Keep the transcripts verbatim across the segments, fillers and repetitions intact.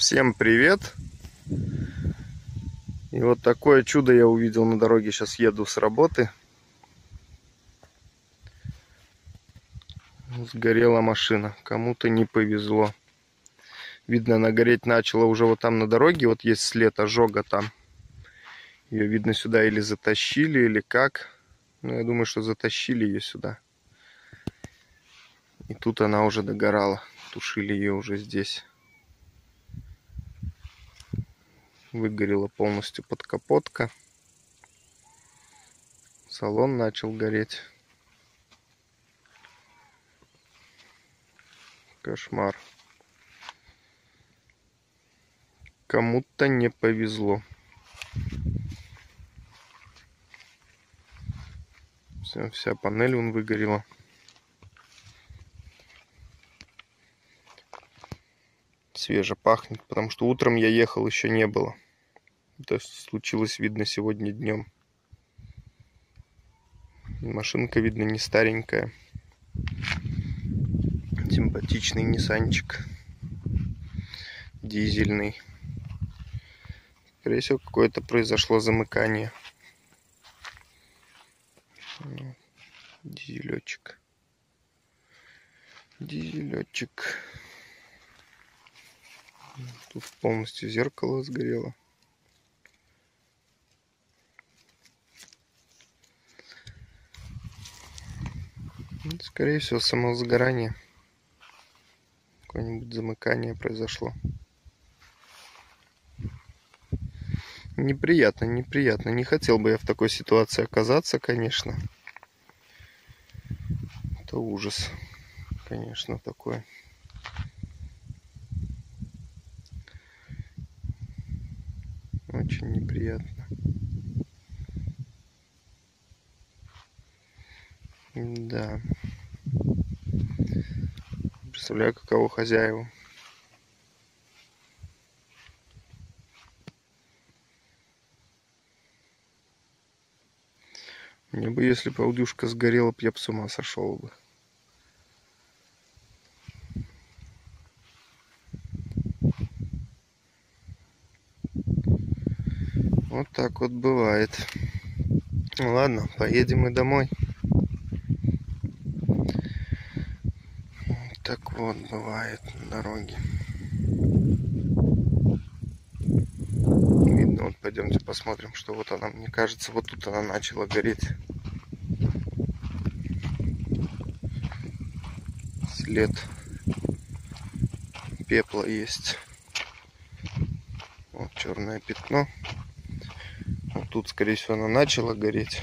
Всем привет! И вот такое чудо я увидел на дороге. Сейчас еду с работы. Сгорела машина. Кому-то не повезло. Видно, она гореть начала уже вот там на дороге. Вот есть след ожога там. Ее, видно, сюда или затащили, или как. Ну, я думаю, что затащили ее сюда. И тут она уже догорала. Тушили ее уже здесь. Выгорела полностью подкапотка. Салон начал гореть. Кошмар. Кому-то не повезло. Все, вся панель вон выгорела. Свеже пахнет, потому что утром я ехал, еще не было. Это случилось, видно, сегодня днем. Машинка, видно, не старенькая. Симпатичный ниссанчик. Дизельный. Скорее всего, какое-то произошло замыкание. Дизелечек. Дизелечек. Тут полностью зеркало сгорело. Скорее всего, само сгорание. Какое-нибудь замыкание произошло. Неприятно, неприятно. Не хотел бы я в такой ситуации оказаться, конечно. Это ужас, конечно, такой. Очень неприятно. Да. Представляю, каково хозяеву. Мне бы, если бы аудюшка сгорела, я бы с ума сошел бы. Вот так вот бывает. Ну, ладно, поедем мы домой. Так вот бывает на дороге. Видно, вот пойдемте посмотрим, что вот она, мне кажется, вот тут она начала гореть. След пепла есть. Вот черное пятно. Тут, скорее всего, она начала гореть.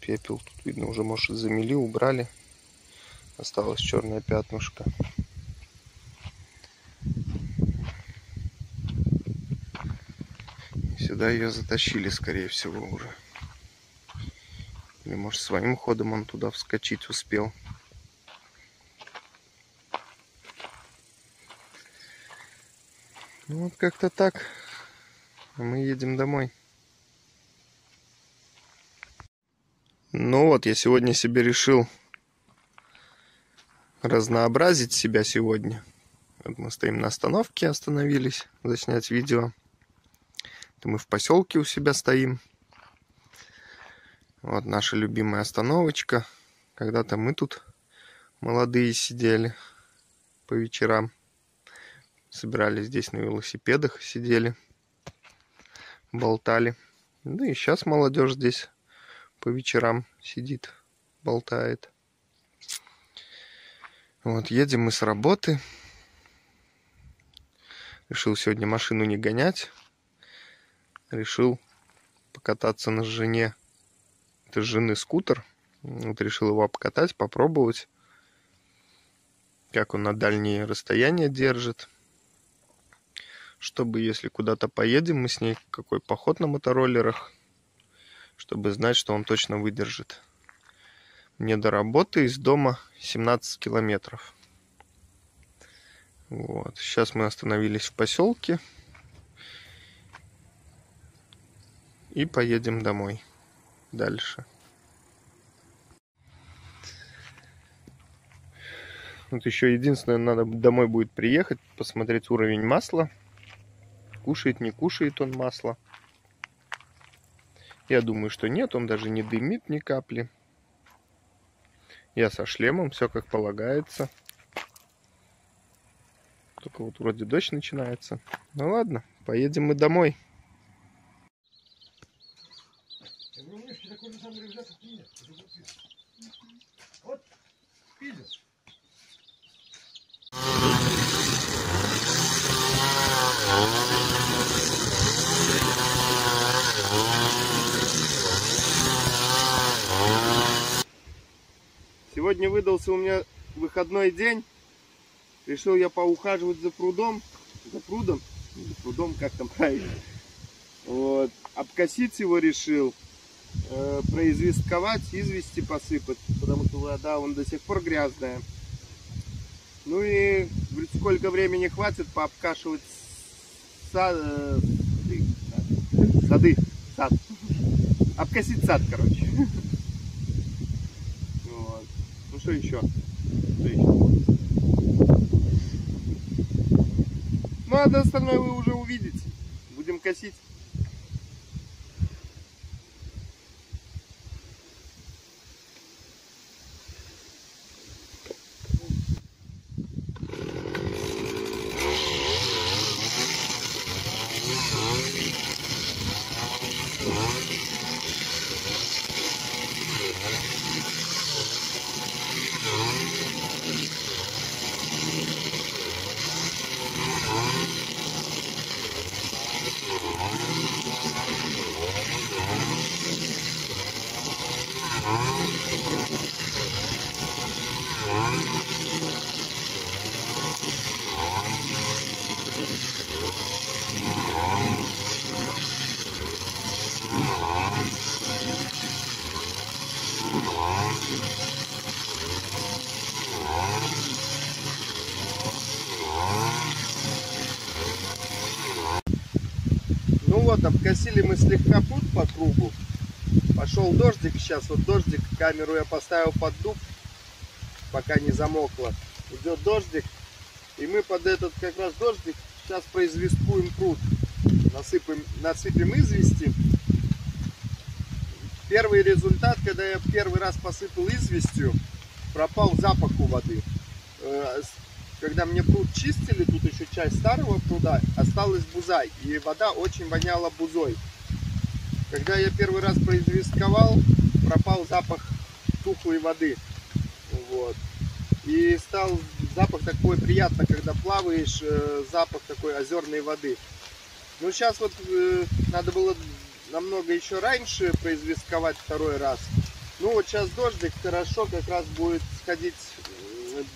Пепел тут, видно, уже, может, замели, убрали. Осталось черное пятнышко. И сюда ее затащили, скорее всего, уже. Или, может, своим ходом он туда вскочить успел. Ну, вот как-то так. Мы едем домой. Ну вот, я сегодня себе решил разнообразить себя сегодня. Вот мы стоим на остановке, остановились заснять видео. Это мы в поселке у себя стоим. Вот наша любимая остановочка. Когда-то мы тут молодые сидели по вечерам. Собирались здесь на велосипедах, сидели. Болтали. Ну и сейчас молодежь здесь по вечерам сидит, болтает. Вот, едем мы с работы. Решил сегодня машину не гонять. Решил покататься на жене. Это жены скутер. Вот решил его обкатать, попробовать. Как он на дальние расстояния держит. Чтобы, если куда-то поедем, мы с ней какой поход на мотороллерах, чтобы знать, что он точно выдержит. Мне до работы из дома семнадцать километров. Вот. Сейчас мы остановились в поселке. И поедем домой. Дальше. Вот еще единственное, надо домой будет приехать, посмотреть уровень масла. Кушает, не кушает он масло. Я думаю, что нет, он даже не дымит ни капли. Я со шлемом, все как полагается. Только вот вроде дождь начинается. Ну ладно, поедем мы домой. Вот, видишь? Сегодня выдался у меня выходной день. Решил я поухаживать за прудом. За прудом? За прудом, как там правильно. Вот. Обкосить его решил. Э, произвестковать, извести посыпать. Потому что вода он до сих пор грязная. Ну и сколько времени хватит пообкашивать сад, э, сады. Сад. Обкосить сад, короче. Что еще? Что еще? Ну а остальное вы уже увидите. Будем косить. Ну вот, обкосили мы слегка пруд по кругу. Пошел дождик, сейчас вот дождик, камеру я поставил под дуб, пока не замокло. Идет дождик, и мы под этот как раз дождик сейчас произвесткуем пруд. Насыпаем, насыпем извести. Первый результат, когда я первый раз посыпал известью, пропал запах у воды. Когда мне пруд чистили, тут еще часть старого пруда, осталась буза, и вода очень воняла бузой. Когда я первый раз произвестковал, пропал запах тухлой воды. Вот. И стал запах такой приятно, когда плаваешь, запах такой озерной воды. Ну сейчас вот э, надо было намного еще раньше произвестковать второй раз. Ну вот сейчас дождик, хорошо, как раз будет сходить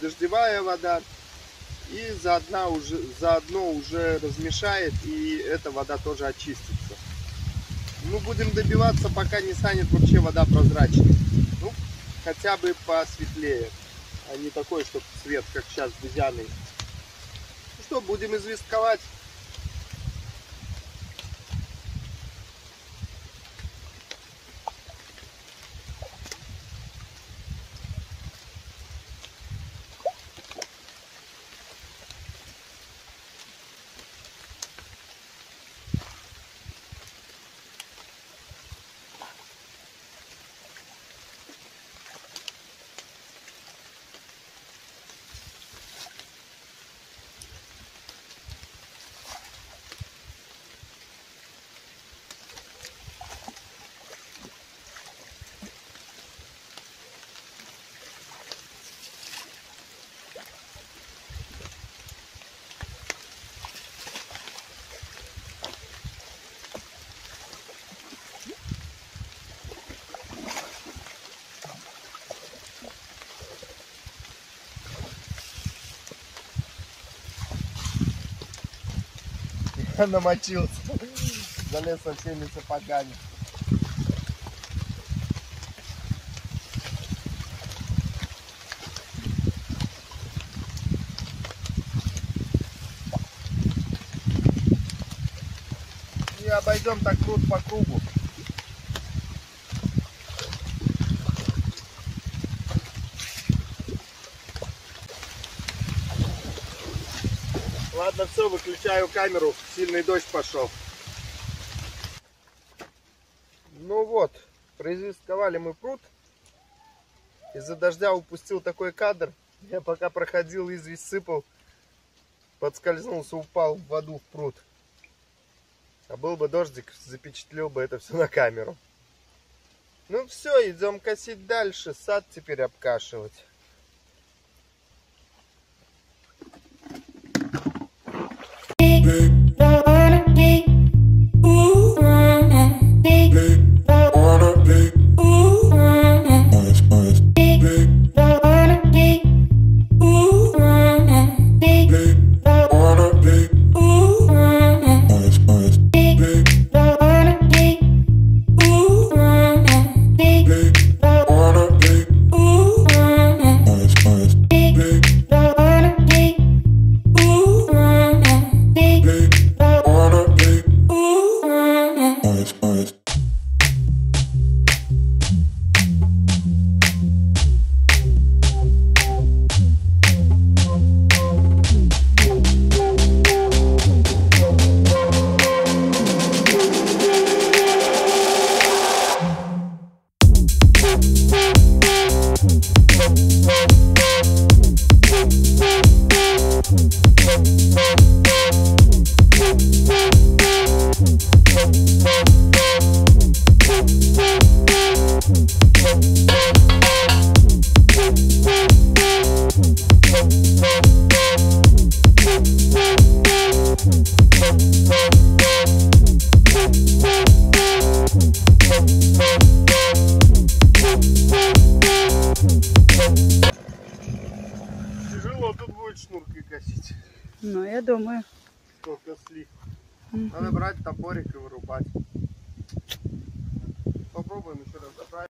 дождевая вода. И заодно уже, заодно уже размешает, и эта вода тоже очистится. Ну, будем добиваться, пока не станет вообще вода прозрачной. Ну, хотя бы посветлее, а не такой, чтобы цвет, как сейчас, бузяный. Ну что, будем известковать. Намочился, залез со всеми сапогами. И обойдем так круто по кругу. Ладно, все, выключаю камеру. Сильный дождь пошел. Ну вот, произвестковали мы пруд. Из-за дождя упустил такой кадр. Я пока проходил, известь сыпал. Подскользнулся, упал в воду, в пруд. А был бы дождик, запечатлел бы это все на камеру. Ну все, идем косить дальше. Сад теперь обкашивать. Ну, я думаю. Сколько слив. Mm-hmm. Надо брать топорик и вырубать. Попробуем еще раз забрать.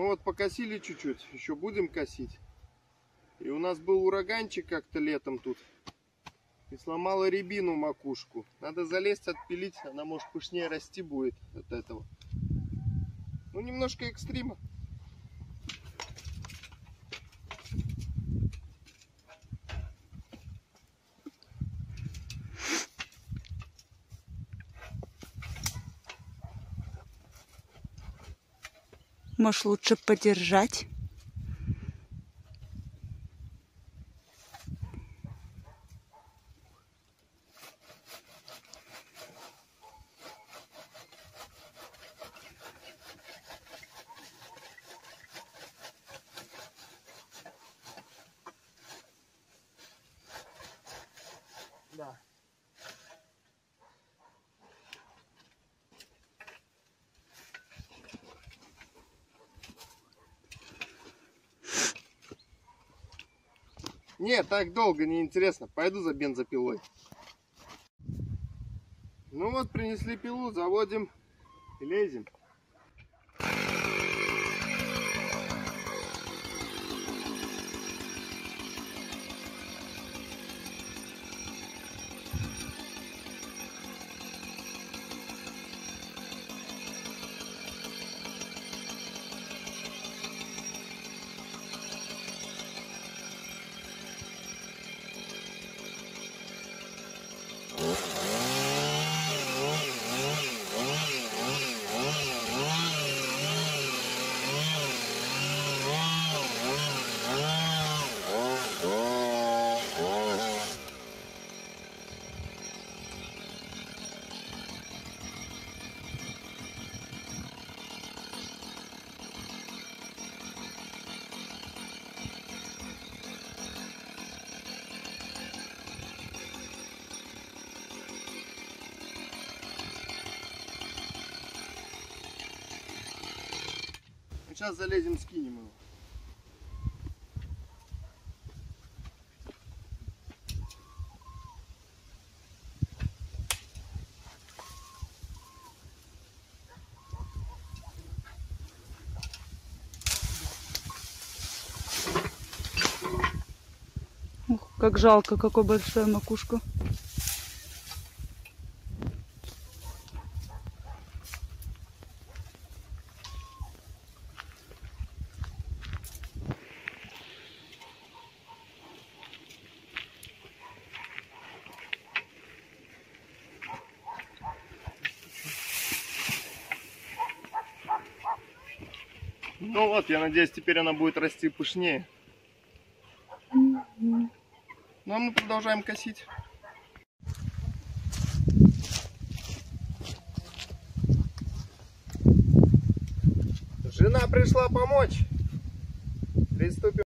Ну вот покосили чуть-чуть, еще будем косить. И у нас был ураганчик как-то летом тут. И сломала рябину макушку. Надо залезть, отпилить, она может пышнее расти будет от этого. Ну немножко экстрима. Может, лучше подержать. Да. Не, так долго не интересно. Пойду за бензопилой. Ну вот, принесли пилу, заводим и лезем. Сейчас залезем, скинем его. Ух, как жалко, какая большая макушка. Ну вот, я надеюсь, теперь она будет расти пышнее. Ну а мы продолжаем косить. Жена пришла помочь. Приступим.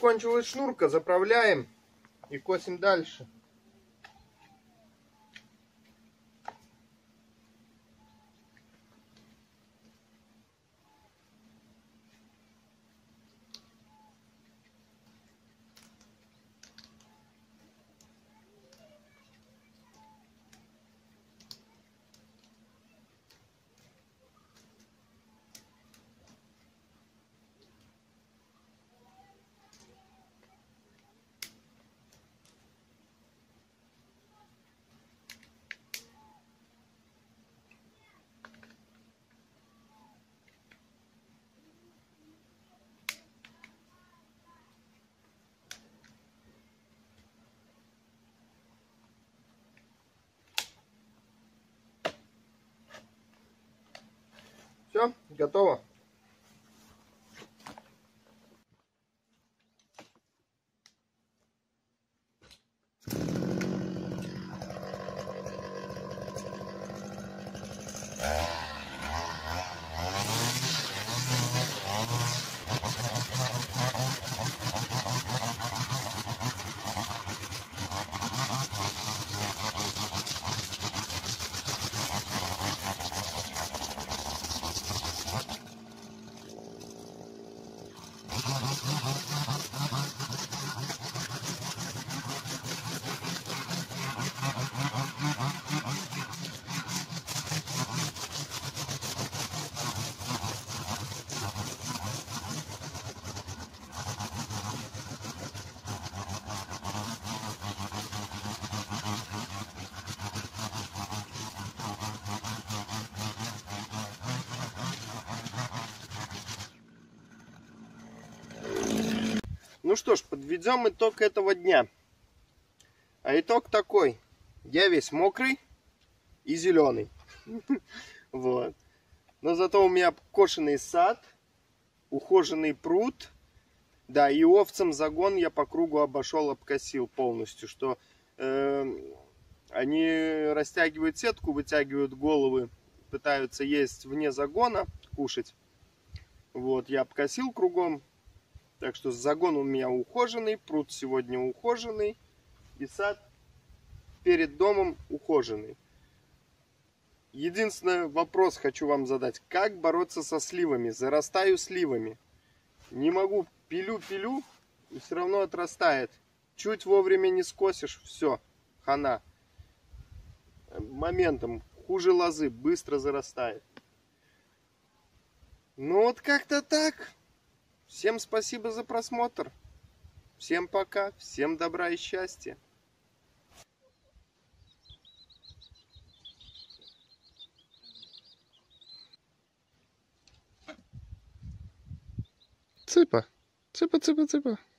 закончилась шнурка, заправляем и косим дальше. Все, готово. Ну что ж, подведем итог этого дня. А итог такой. Я весь мокрый и зеленый. Вот. Но зато у меня кошеный сад, ухоженный пруд. Да, и овцам загон я по кругу обошел, обкосил полностью. Что они растягивают сетку, вытягивают головы, пытаются есть вне загона, кушать. Вот, я обкосил кругом. Так что загон у меня ухоженный, пруд сегодня ухоженный и сад перед домом ухоженный. Единственный вопрос хочу вам задать. Как бороться со сливами? Зарастаю сливами. Не могу, пилю-пилю и все равно отрастает. Чуть вовремя не скосишь, все, хана. Моментом, хуже лозы, быстро зарастает. Ну вот как-то так. Всем спасибо за просмотр. Всем пока. Всем добра и счастья. Цыпа. Цыпа, цыпа, цыпа.